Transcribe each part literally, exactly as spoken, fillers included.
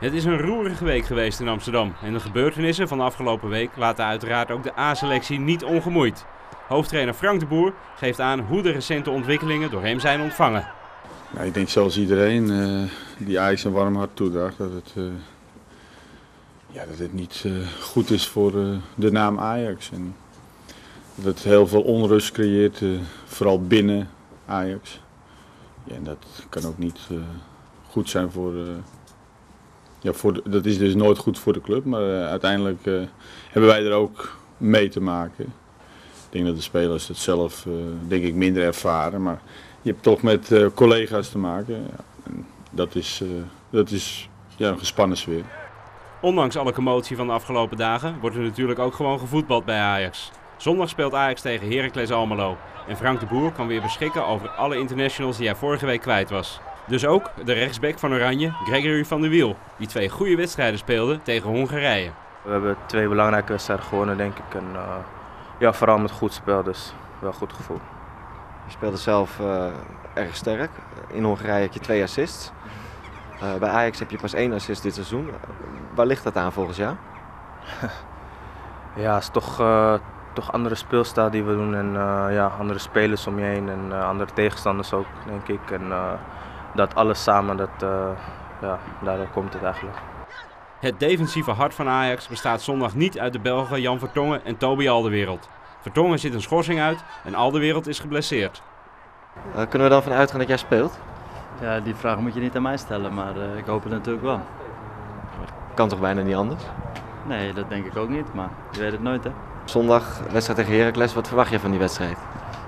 Het is een roerige week geweest in Amsterdam en de gebeurtenissen van de afgelopen week laten uiteraard ook de A-selectie niet ongemoeid. Hoofdtrainer Frank de Boer geeft aan hoe de recente ontwikkelingen door hem zijn ontvangen. Ja, ik denk zoals iedereen uh, die Ajax een warm hart toedraagt dat het, uh, ja, dat het niet uh, goed is voor uh, de naam Ajax. En dat het heel veel onrust creëert, uh, vooral binnen Ajax. Ja, en dat kan ook niet uh, goed zijn voor... Uh, Ja, voor de, dat is dus nooit goed voor de club, maar uh, uiteindelijk uh, hebben wij er ook mee te maken. Ik denk dat de spelers het zelf uh, denk ik minder ervaren, maar je hebt toch met uh, collega's te maken. Ja, en dat is, uh, dat is ja, een gespannen sfeer. Ondanks alle commotie van de afgelopen dagen wordt er natuurlijk ook gewoon gevoetbald bij Ajax. Zondag speelt Ajax tegen Heracles Almelo en Frank de Boer kan weer beschikken over alle internationals die hij vorige week kwijt was. Dus ook de rechtsback van Oranje, Gregory van der Wiel, die twee goede wedstrijden speelde tegen Hongarije. We hebben twee belangrijke wedstrijden gewonnen, denk ik. En, uh, ja, vooral met goed spel, dus wel goed gevoel. Je speelde zelf uh, erg sterk. In Hongarije heb je twee assists. Uh, bij Ajax heb je pas één assist dit seizoen. Uh, waar ligt dat aan volgens jou? Ja, het is toch, uh, toch andere speelstijl die we doen. En uh, ja, andere spelers om je heen en uh, andere tegenstanders ook, denk ik. En, uh, Dat alles samen, dat, uh, ja, daardoor komt het eigenlijk. Het defensieve hart van Ajax bestaat zondag niet uit de Belgen Jan Vertonghen en Toby Aldewereld. Vertonghen zit een schorsing uit en Aldewereld is geblesseerd. Uh, kunnen we dan vanuit gaan dat jij speelt? Ja, die vraag moet je niet aan mij stellen, maar uh, ik hoop het natuurlijk wel. Kan toch bijna niet anders? Nee, dat denk ik ook niet, maar je weet het nooit, hè. Zondag wedstrijd tegen Heracles, wat verwacht je van die wedstrijd?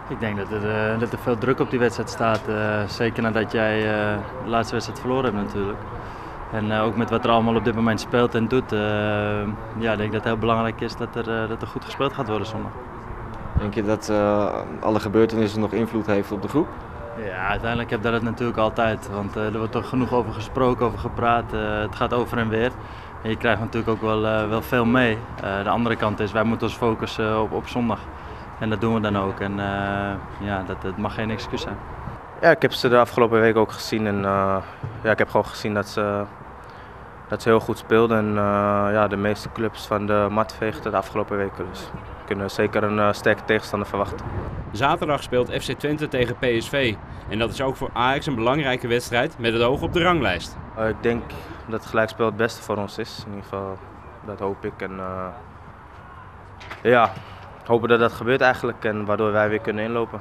Ik denk dat er, uh, dat er veel druk op die wedstrijd staat, uh, zeker nadat jij uh, de laatste wedstrijd verloren hebt natuurlijk. En uh, ook met wat er allemaal op dit moment speelt en doet, uh, ja, ik denk dat het heel belangrijk is dat er, uh, dat er goed gespeeld gaat worden zondag. Denk je dat uh, alle gebeurtenissen nog invloed heeft op de groep? Ja, uiteindelijk heb dat het natuurlijk altijd, want uh, er wordt toch genoeg over gesproken, over gepraat, uh, het gaat over en weer. En je krijgt natuurlijk ook wel, uh, wel veel mee. Uh, de andere kant is, wij moeten ons focussen op, op zondag. En dat doen we dan ook en uh, ja, dat, dat mag geen excuus zijn. Ja, ik heb ze de afgelopen week ook gezien en uh, ja, ik heb gewoon gezien dat ze, dat ze heel goed speelden. En uh, ja, de meeste clubs van de mat veegden de afgelopen weken, dus we kunnen zeker een uh, sterke tegenstander verwachten. Zaterdag speelt F C Twente tegen P S V en dat is ook voor Ajax een belangrijke wedstrijd met het oog op de ranglijst. Uh, ik denk dat het gelijkspel het beste voor ons is, in ieder geval dat hoop ik. En, uh, ja. Hopen dat dat gebeurt eigenlijk en waardoor wij weer kunnen inlopen.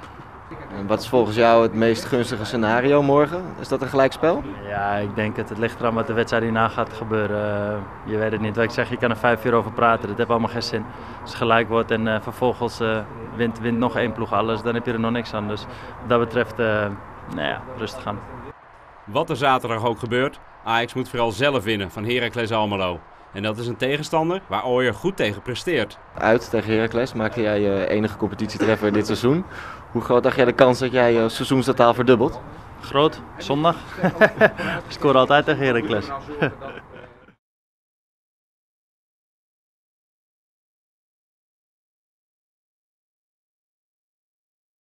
En wat is volgens jou het meest gunstige scenario morgen? Is dat een gelijkspel? Ja, ik denk het. Het ligt eraan wat de wedstrijd hierna gaat gebeuren. Uh, je weet het niet. Wat ik zeg, je kan er vijf uur over praten. Dat heeft allemaal geen zin. Als het gelijk wordt en uh, vervolgens uh, wint, wint nog één ploeg alles, dan heb je er nog niks aan. Dus wat dat betreft, uh, nou ja, rustig aan. Wat er zaterdag ook gebeurt, Ajax moet vooral zelf winnen van Heracles Almelo. En dat is een tegenstander waar Ooijer goed tegen presteert. Uit tegen Heracles maakte jij je enige competitietreffer dit seizoen. Hoe groot dacht jij de kans dat jij je seizoenstotaal verdubbelt? Groot, zondag. Ik scoor altijd tegen Heracles.